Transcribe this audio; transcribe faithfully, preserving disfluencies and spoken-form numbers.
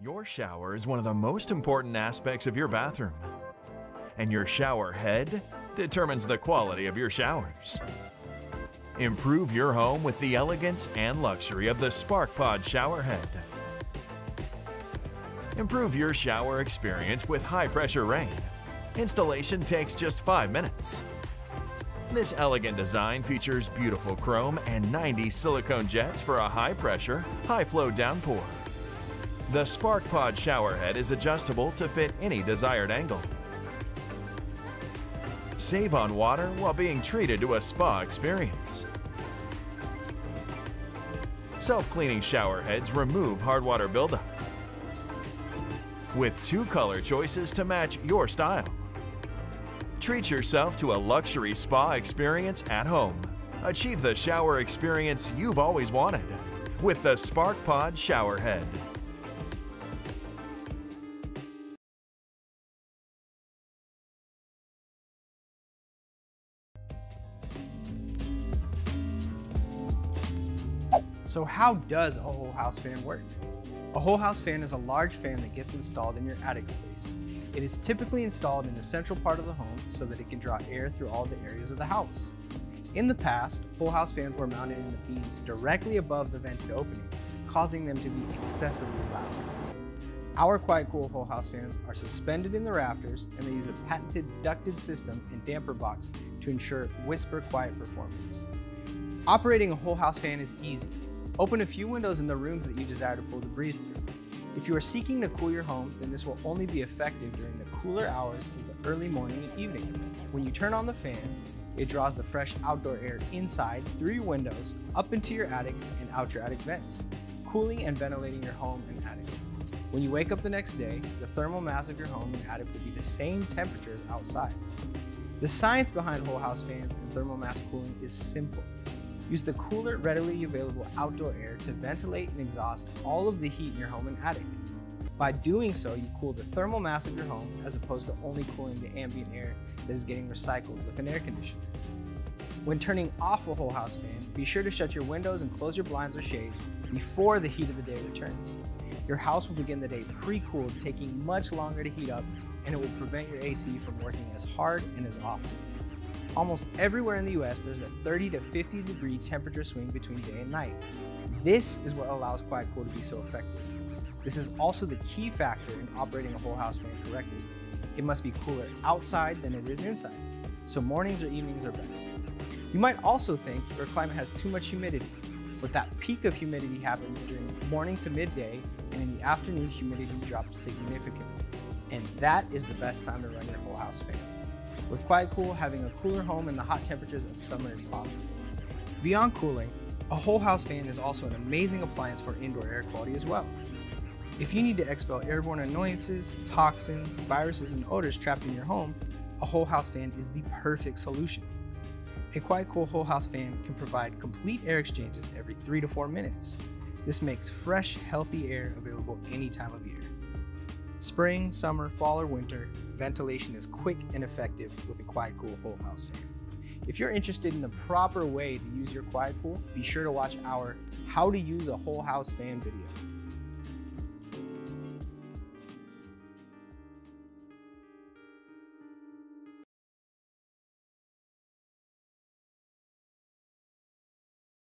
Your shower is one of the most important aspects of your bathroom, and your shower head determines the quality of your showers. Improve your home with the elegance and luxury of the SparkPod shower head. Improve your shower experience with high-pressure rain. Installation takes just five minutes. This elegant design features beautiful chrome and ninety silicone jets for a high-pressure, high-flow downpour. The SparkPod shower head is adjustable to fit any desired angle. Save on water while being treated to a spa experience. Self-cleaning shower heads remove hard water buildup, with two color choices to match your style. Treat yourself to a luxury spa experience at home. Achieve the shower experience you've always wanted with the SparkPod shower head. So how does a whole house fan work? A whole house fan is a large fan that gets installed in your attic space. It is typically installed in the central part of the home so that it can draw air through all the areas of the house. In the past, whole house fans were mounted in the beams directly above the vented opening, causing them to be excessively loud. Our QuietCool whole house fans are suspended in the rafters, and they use a patented ducted system and damper box to ensure whisper quiet performance. Operating a whole house fan is easy. Open a few windows in the rooms that you desire to pull the breeze through. If you are seeking to cool your home, then this will only be effective during the cooler hours of the early morning and evening. When you turn on the fan, it draws the fresh outdoor air inside through your windows, up into your attic and out your attic vents, cooling and ventilating your home and attic. When you wake up the next day, the thermal mass of your home and attic will be the same temperature as outside. The science behind whole house fans and thermal mass cooling is simple. Use the cooler, readily available outdoor air to ventilate and exhaust all of the heat in your home and attic. By doing so, you cool the thermal mass of your home as opposed to only cooling the ambient air that is getting recycled with an air conditioner. When turning off a whole house fan, be sure to shut your windows and close your blinds or shades before the heat of the day returns. Your house will begin the day pre-cooled, taking much longer to heat up, and it will prevent your A C from working as hard and as often. Almost everywhere in the U S, there's a thirty to fifty degree temperature swing between day and night. This is what allows QuietCool to be so effective. This is also the key factor in operating a whole house fan correctly. It must be cooler outside than it is inside, so mornings or evenings are best. You might also think your climate has too much humidity, but that peak of humidity happens during morning to midday, and in the afternoon humidity drops significantly. And that is the best time to run your whole house fan. With QuietCool, having a cooler home in the hot temperatures of summer is possible. Beyond cooling, a whole house fan is also an amazing appliance for indoor air quality as well. If you need to expel airborne annoyances, toxins, viruses, and odors trapped in your home, a whole house fan is the perfect solution. A QuietCool whole house fan can provide complete air exchanges every three to four minutes. This makes fresh, healthy air available any time of year. Spring, summer, fall, or winter, ventilation is quick and effective with a QuietCool whole house fan. If you're interested in the proper way to use your QuietCool, be sure to watch our How to Use a Whole House Fan video.